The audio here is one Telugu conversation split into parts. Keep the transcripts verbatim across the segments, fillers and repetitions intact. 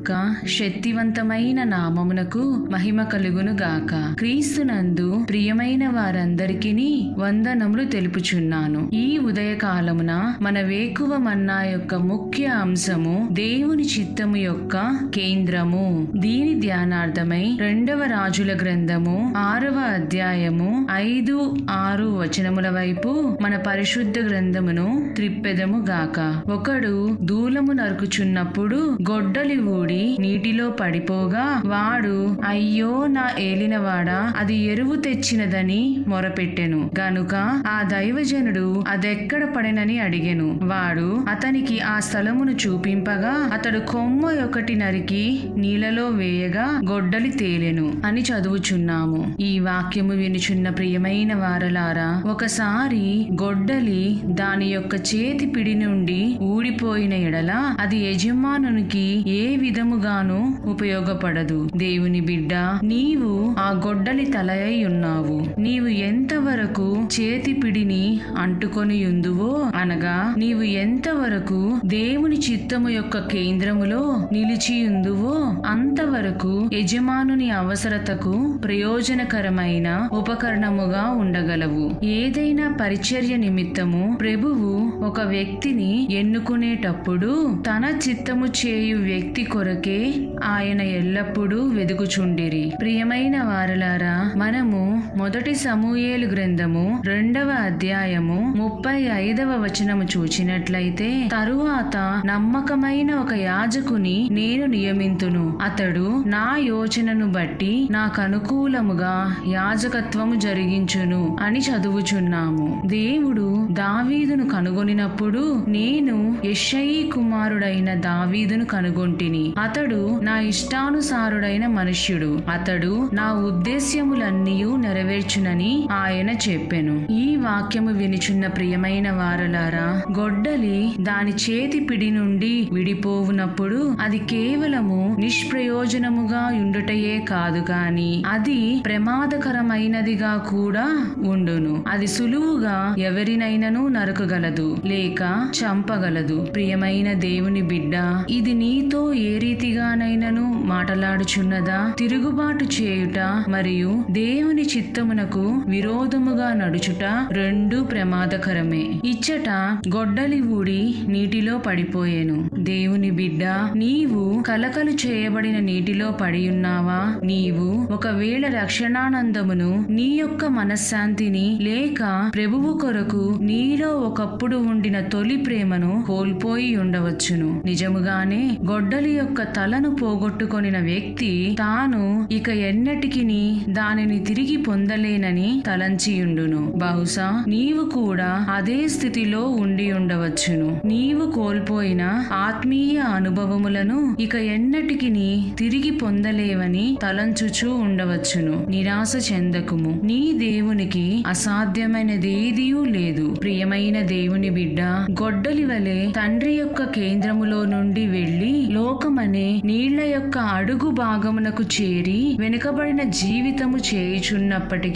యొక్క శక్తివంతమైన నామమునకు మహిమ కలుగును గాక. క్రీస్తునందు ప్రియమైన వారందరికిని వందనములు తెలుపుచున్నాను. ఈ ఉదయకాలమున మన వేకువ మన్నా యొక్క ముఖ్య అంశము దేవుని చిత్తము యొక్క కేంద్రము. దీని ధ్యానార్థమై రెండవ రాజుల గ్రంథము ఆరవ అధ్యాయము ఐదు ఆరు వచనముల వైపు మన పరిశుద్ధ గ్రంథమును త్రిప్పెదము గాక. ఒకడు దూలము నరుకుచున్నప్పుడు గొడ్డలి ఊడి నీటిలో పడిపోగా వాడు, అయ్యో నా ఏలినవాడా, అది ఎరువు తెచ్చినదని మొరపెట్టెను గనుక ఆ దైవజనుడు అదెక్కడ పడెనని అడిగెను. వాడు అతనికి ఆ స్థలమును చూపింపగా అతడు కొమ్మ ఒకటి నరికి నీళ్లలో వేయగా గొడ్డలి తేలెను అని చదువుచున్నాము. ఈ వాక్యము వినుచున్న ప్రియమైన వారలారా, ఒకసారి గొడ్డలి దాని యొక్క చేతి పిడి నుండి ఊడిపోయిన ఎడల అది యజమానునికి ఏ విధముగాను ఉపయోగపడదు. దేవుని బిడ్డ, నీవు ఆ గొడ్డలి తలయై ఉన్నావు. నీవు ఎంతవరకు చేతి పిడిని అంటుకొని ఉందువో, అనగా నీవు ఎంతవరకు దేవుని చిత్తము యొక్క కేంద్రములో నిలిచియుందువో, అంతవరకు యజమానుని అవసరతకు ప్రయోజనకరమైన ఉపకరణముగా ఉండగలవు. ఏదైనా పరిచర్య నిమిత్తము ప్రభువు ఒక వ్యక్తిని ఎన్నుకునేటప్పుడు తన చిత్తము చేయు వ్యక్తి కొరకే ఆయన ఎల్లప్పుడూ వెదుకుచుండిరి. ప్రియమైన వారలారా, మనము మొదటి సమూయేలు గ్రంథము రెండవ అధ్యాయము ముప్పై ఐదవ వచనము చూచినట్లయితే, తరువాత నమ్మకమైన ఒక యాజకుని నేను నియమింతును, అతడు నా యోచనను బట్టి నాకనుకూలముగా యాజకత్వము జరిగించును అని చదువుచున్నాము. దేవుడు దావీదును కనుగొనినప్పుడు, నేను యెషయి కుమారుడైన దావీదును కనుగొంటిని, అతడు నా ఇష్టానుసారుడైన మనుష్యుడు, అతడు నా ఉద్దేశ్యములన్నీయు నెరవేర్చునని ఆయన చెప్పెను. ఈ వాక్యము వినిచున్న ప్రియమైన వారలారా, గొడ్డలి దాని చేతి పిడి నుండి విడిపోవునప్పుడు అది కేవలము నిష్ప్రయోజనముగా ఉండుటయే కాదు గాని అది ప్రమాదకరమైనదిగా కూడా ఉండును. అది సులువుగా ఎవరినైనను నరకగలదు లేక చంపగలదు. ప్రియమైన దేవుని బిడ్డ, ఇది నీతో ఏ రీతిగానైనను మాట్లాడుచున్నదా? తిరుగుబాటు చేయుట మరియు దేవుని చిత్తమునకు విరోధముగా నడుచుట రెండూ ప్రమాదకరమే. ఇచ్చట గొడ్డలి ఊడి నీటిలో పడిపోయేను. దేవుని బిడ్డ, నీవు కలకలు చేయబడిన నీటిలో పడియున్నావా? నీవు ఒకవేళ రక్షణానందమును, నీ యొక్క మనశ్శాంతిని లేక ప్రభువు కొరకు నీలో ఒకప్పుడు ఉండిన తొలి ప్రేమను కోల్పోయి ఉండవచ్చును. నిజముగానే గొడ్డలి యొక్క తలను పోగొట్టుకొనిన వ్యక్తి తాను ఇక ఎన్నటికిని దానిని తిరిగి పొందలేనని తలంచియుండును. బహుశా నీవు కూడా అదే స్థితిలో ఉండి ఉండవచ్చును. నీవు కోల్పోయిన ఆత్మీయ అనుభవములను ఇక ఎన్నటికిని తిరిగి పొందలేవని తలంచుచూ ఉండవచ్చును. నిరాశ చెందకుము, నీ దేవునికి అసాధ్యమైనదేదియూ లేదు. ప్రియమైన దేవుని బిడ్డ, గొడ్డలి వలె తండ్రి యొక్క కేంద్రములో నుండి వెళ్లి లోకమనే నీళ్ల యొక్క అడుగు భాగమునకు చేరి వెనుకబడిన జీవితము చేయుచున్నప్పటికీ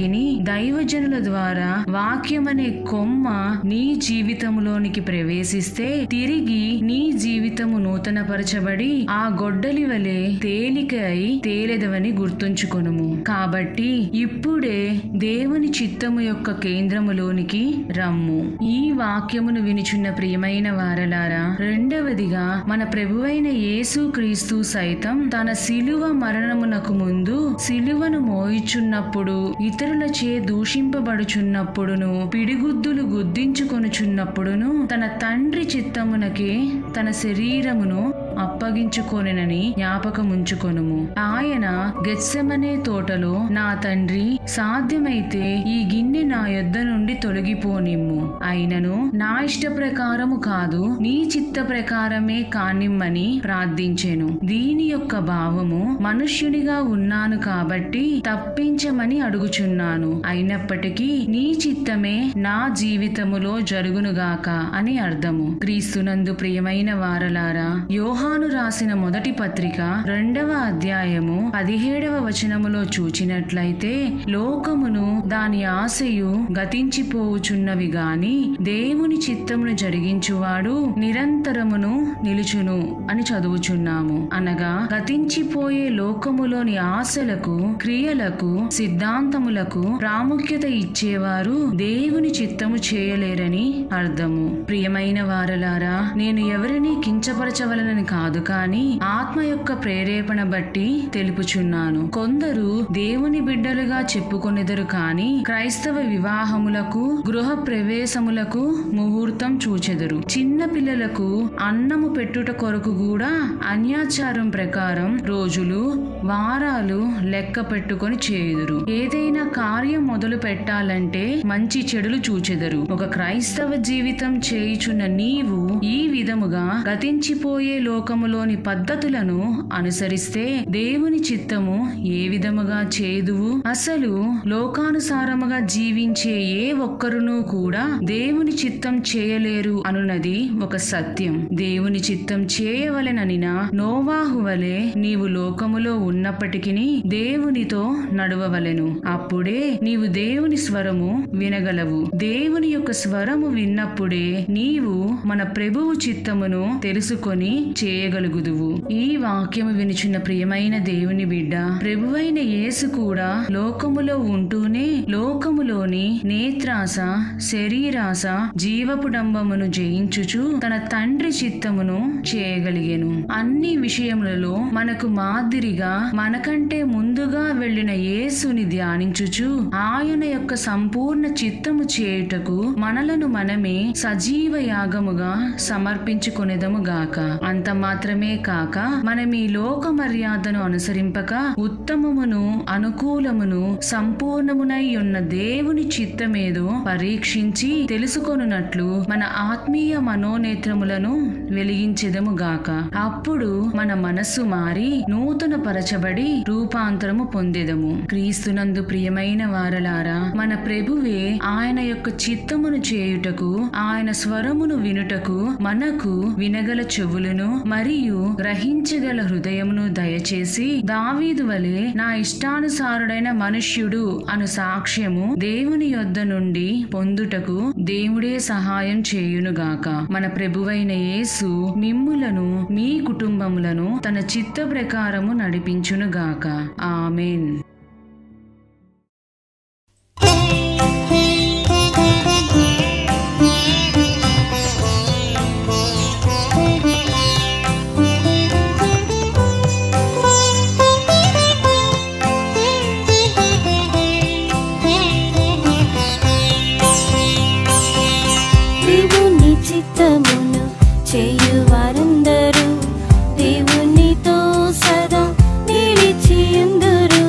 దైవజనుల ద్వారా వాక్యమనే కొమ్మ నీ జీవితములోనికి ప్రవేశిస్తే తిరిగి నీ జీవితము నూతనపరచబడి ఆ గొడ్డలి వలె తేలిక అయి తేలెదవని గుర్తుంచుకొనుము. కాబట్టి ఇప్పుడే దేవుని చిత్తము యొక్క కేంద్రములోనికి రమ్ము. ఈ వాక్యమును వినిచున్న ప్రియమైన వారలారా, రెండవదిగా మన ప్రభువైన యేసు క్రీస్తు సైతం తన శిలువ మరణమునకు ముందు శిలువను మోయిచున్నప్పుడు, ఇతరులచే దూషింపబడుచున్నప్పుడును, పిడిగుద్దులు గుద్దించుకొనుచున్నప్పుడును తన తండ్రి చిత్తమునకే తన శరీరమును అప్పగించుకొనెనని జ్ఞాపకముంచుకొనుము. ఆయన గెత్సెమనే తోటలో, నా తండ్రి, సాధ్యమైతే ఈ గిన్నె నా యొద్ద నుండి తొలగిపోనిమ్ము, అయినను నా ఇష్ట ప్రకారము కాదు నీ చిత్త ప్రకారమే కానిమ్మని ప్రార్థించెను. దీని యొక్క భావము, మనుష్యునిగా ఉన్నాను కాబట్టి తప్పించమని అడుగుచున్నాను, అయినప్పటికీ నీ చిత్తమే నా జీవితములో జరుగునుగాక అని అర్థము. క్రీస్తునందు ప్రియమైన వారలారా, యోహ యోహాను రాసిన మొదటి పత్రిక రెండవ అధ్యాయము పదిహేడవ వచనములో చూచినట్లయితే లోకమును దాని ఆశయు గతించిపోవుచున్నవి గాని దేవుని చిత్తమును జరిగించువాడు నిరంతరమును నిలుచును అని చదువుచున్నాము. అనగా గతించిపోయే లోకములోని ఆశలకు, క్రియలకు, సిద్ధాంతములకు ప్రాముఖ్యత ఇచ్చేవారు దేవుని చిత్తము చేయలేరని అర్థము. ప్రియమైన వారలారా, నేను ఎవరిని కించపరచవలనని కాదు కాని ఆత్మ యొక్క ప్రేరేపణ బట్టి తెలుపుచున్నాను. కొందరు దేవుని బిడ్డలుగా చెప్పుకొనెదరు కాని క్రైస్తవ వివాహములకు, గృహ ప్రవేశములకు ముహూర్తం చూచెదరు. చిన్న పిల్లలకు అన్నము పెట్టుట కొరకు కూడా అన్యాచారం ప్రకారం రోజులు, వారాలు లెక్క పెట్టుకొని చేయుదురు. ఏదైనా కార్యం మొదలు పెట్టాలంటే మంచి చెడులు చూచెదరు. ఒక క్రైస్తవ జీవితం చేయుచున్న నీవు ఈ విధముగా గతించిపోయే లోకములోని పద్ధతులను అనుసరిస్తే దేవుని చిత్తము ఏ విధముగా చేదువు? అసలు లోకానుసారముగా జీవించే ఏ ఒక్కరును కూడా దేవుని చిత్తం చేయలేరు అనున్నది ఒక సత్యం. దేవుని చిత్తం చేయవలెననిన నోవాహు వలె నీవు లోకములో ఉన్నప్పటికిని దేవునితో నడవవలెను. అప్పుడే నీవు దేవుని స్వరము వినగలవు. దేవుని యొక్క స్వరము విన్నప్పుడే నీవు మన ప్రభువు చిత్తమును తెలుసుకొని చేయగలుగుదువు. ఈ వాక్యము వినిచున్న ప్రియమైన దేవుని బిడ్డ, ప్రభువైన యేసు కూడా లోకములో ఉంటూనే లోకములోని నేత్రాస, శరీరాస, జీవపుడంబమును జయించుచు తన తండ్రి చిత్తమును చేయగలిగెను. అన్ని విషయములలో మనకు మాదిరిగా, మనకంటే ముందుగా వెళ్లిన యేసుని ధ్యానించుచు ఆయన యొక్క సంపూర్ణ చిత్తము చేయుటకు మనలను మనమే సజీవ యాగముగా సమర్పించుకొనేదము గాక. అంత మాత్రమే కాక మనం ఈ లోక మర్యాదను అనుసరింపక ఉత్తమమును, అనుకూలమును, సంపూర్ణమునై ఉన్న దేవుని చిత్తమేదో పరీక్షించి తెలుసుకొనున్నట్లు మన ఆత్మీయ మనోనేత్రములను వెలిగించెదము గాక. అప్పుడు మన మనస్సు మారి నూతన పరచబడి రూపాంతరము పొందేదము. క్రీస్తునందు ప్రియమైన వారలారా, మన ప్రభువే ఆయన యొక్క చిత్తమును చేయుటకు, ఆయన స్వరమును వినుటకు మనకు వినగల చెవులను మరియు గ్రహించగల హృదయమును దయచేసి దావీదు వలె నా ఇష్టానుసారుడైన మనుష్యుడు అను సాక్ష్యము దేవుని యొద్ద నుండి పొందుటకు దేవుడే సహాయం చేయునుగాక. మన ప్రభువైన యేసు మిమ్ములను, మీ కుటుంబములను తన చిత్త ప్రకారము నడిపించునుగాక. ఆమెన్. వారందరూ దేవునితో సదా నిలిచియుందురు.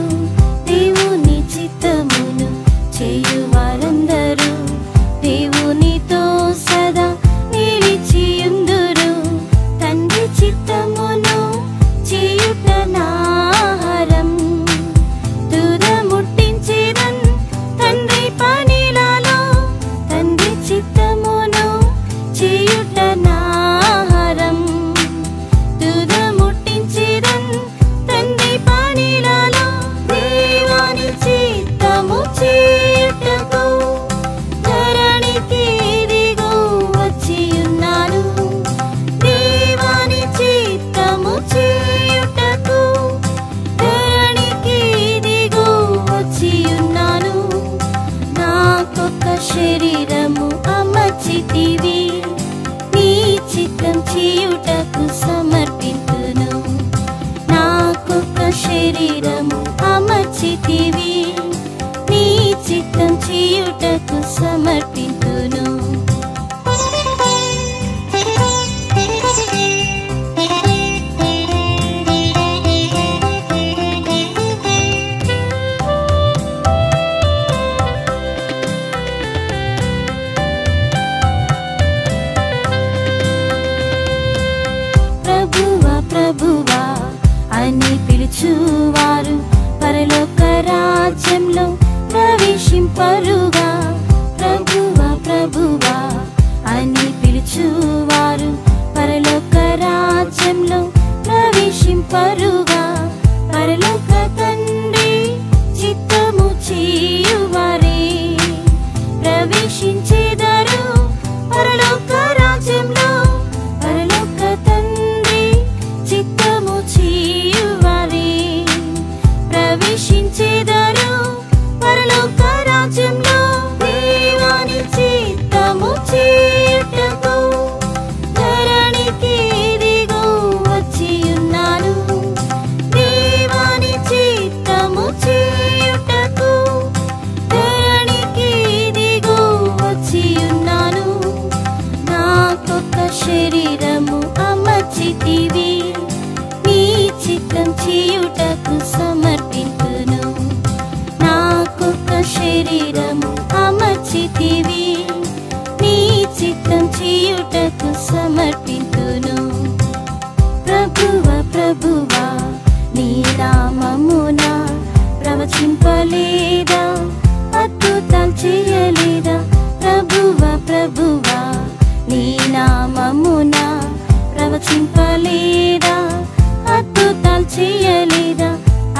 చేయలేదా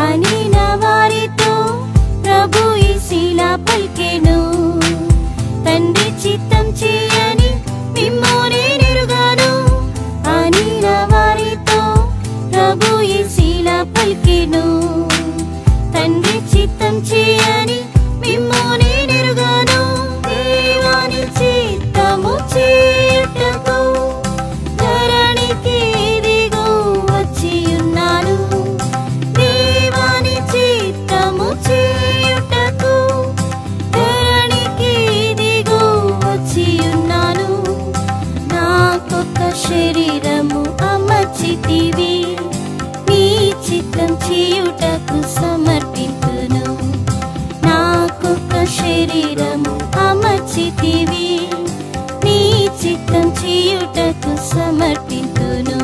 అని నా వారితో ప్రభు ఈశిలా పలికెను. తండ్రి చిత్తం చేయని మిమ్మోనే నిరుగాను అని నా వారితో ప్రభు ఈశిలా పలికెను. తండ్రి చిత్తం చేయని మిమ్మోనే నిరుగాను దేవాని చిత్తము చేయుటకు శరీరము అమర్చితివి నీ చిత్తం చేయుటకు సమర్పింతును. నాకొక శరీరము అమర్చితివి నీ చిత్తం చేయుటకు సమర్పింతును.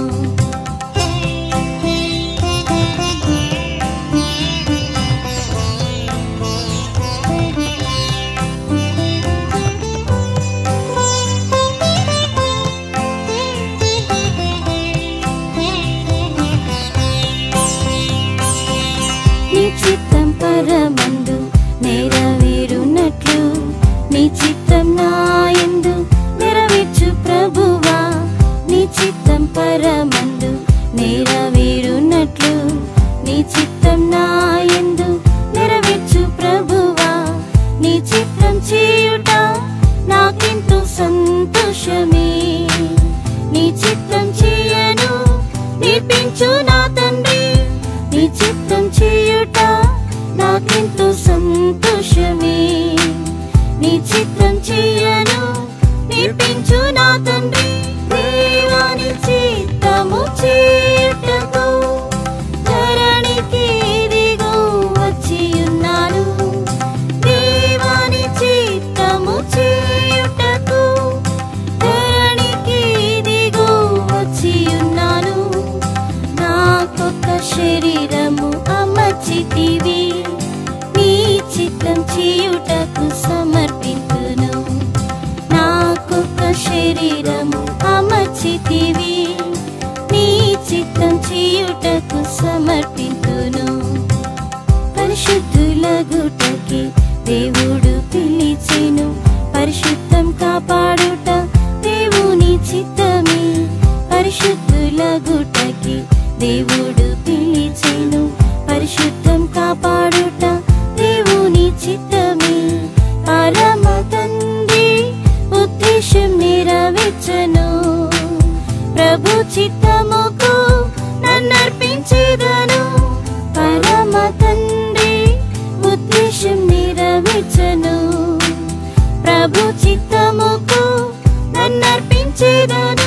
పరమందు నెరవేరునట్లు నీ చిత్తం నాయందు నెరవేర్చు ప్రభువా. నీ చిత్తం పరమందు నెరవేరునట్లు నీ చిత్తం నాయందు నెరవేర్చు ప్రభువా. నీ చిత్తం చేయుట నాకెంతో సంతోషమే. నీ చిత్తం చేయను నేర్పించు నా తండ్రి. నీ చిత్తం చేయుట నాకెంతో సంతోషమే. నీ చిత్తం చేయను నేర్పించు నా తండ్రి. దేవాని చిత్తము చేయుటకు ధరణికి ఇదిగో వచ్చియున్నాను. దేవాని చిత్తము చేయుటకు ధరణికి ఇదిగో వచ్చియున్నాను. నాకొక శరీరము అమర్చితివి చేయుటకు సమర్పింతును. నాకొక శరీరము అమర్చితివి నీ చిత్తం చేయుటకు సమర్పింతును. పరిశుద్ధులగుటకి దేవుడు పిలిచెను. పరిశుద్ధం కాపాడుట దేవుని చిత్తమే. పరిశుద్ధులగుటకి దేవుడు పిలిచెను. పరిశుద్ధం కాపాడుట నీ చిత్తమే. పరమ తండ్రి ఉద్దేశం నెరవేర్చను. ప్రభు చిత్తముకు నన్నర్పించెదను. పరమ తండ్రి ఉద్దేశం నెరవేర్చను. ప్రభు చిత్తముకు నన్నర్పించెదను.